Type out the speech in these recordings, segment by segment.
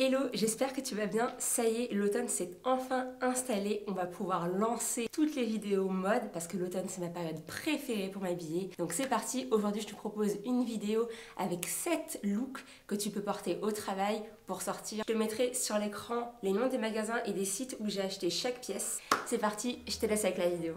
Hello, j'espère que tu vas bien. Ça y est, l'automne s'est enfin installé. On va pouvoir lancer toutes les vidéos mode parce que l'automne c'est ma période préférée pour m'habiller. Donc c'est parti, aujourd'hui je te propose une vidéo avec 7 looks que tu peux porter au travail pour sortir. Je te mettrai sur l'écran les noms des magasins et des sites où j'ai acheté chaque pièce. C'est parti, je te laisse avec la vidéo.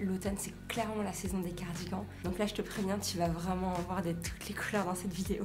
L'automne, c'est clairement la saison des cardigans. Donc là, je te préviens, tu vas vraiment en voir de toutes les couleurs dans cette vidéo.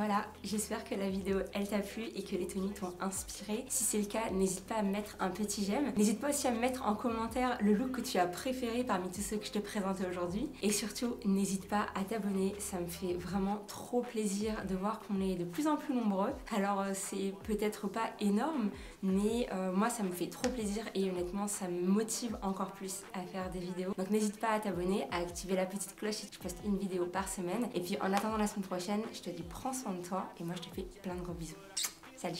Voilà, j'espère que la vidéo elle t'a plu et que les tenues t'ont inspiré. Si c'est le cas, n'hésite pas à me mettre un petit j'aime. N'hésite pas aussi à me mettre en commentaire le look que tu as préféré parmi tous ceux que je te présentais aujourd'hui. Et surtout, n'hésite pas à t'abonner, ça me fait vraiment trop plaisir de voir qu'on est de plus en plus nombreux. Alors c'est peut-être pas énorme, mais moi ça me fait trop plaisir et honnêtement ça me motive encore plus à faire des vidéos. Donc n'hésite pas à t'abonner, à activer la petite cloche si tu postes une vidéo par semaine. Et puis en attendant la semaine prochaine, je te dis prends soin de toi et moi je te fais plein de gros bisous. Salut.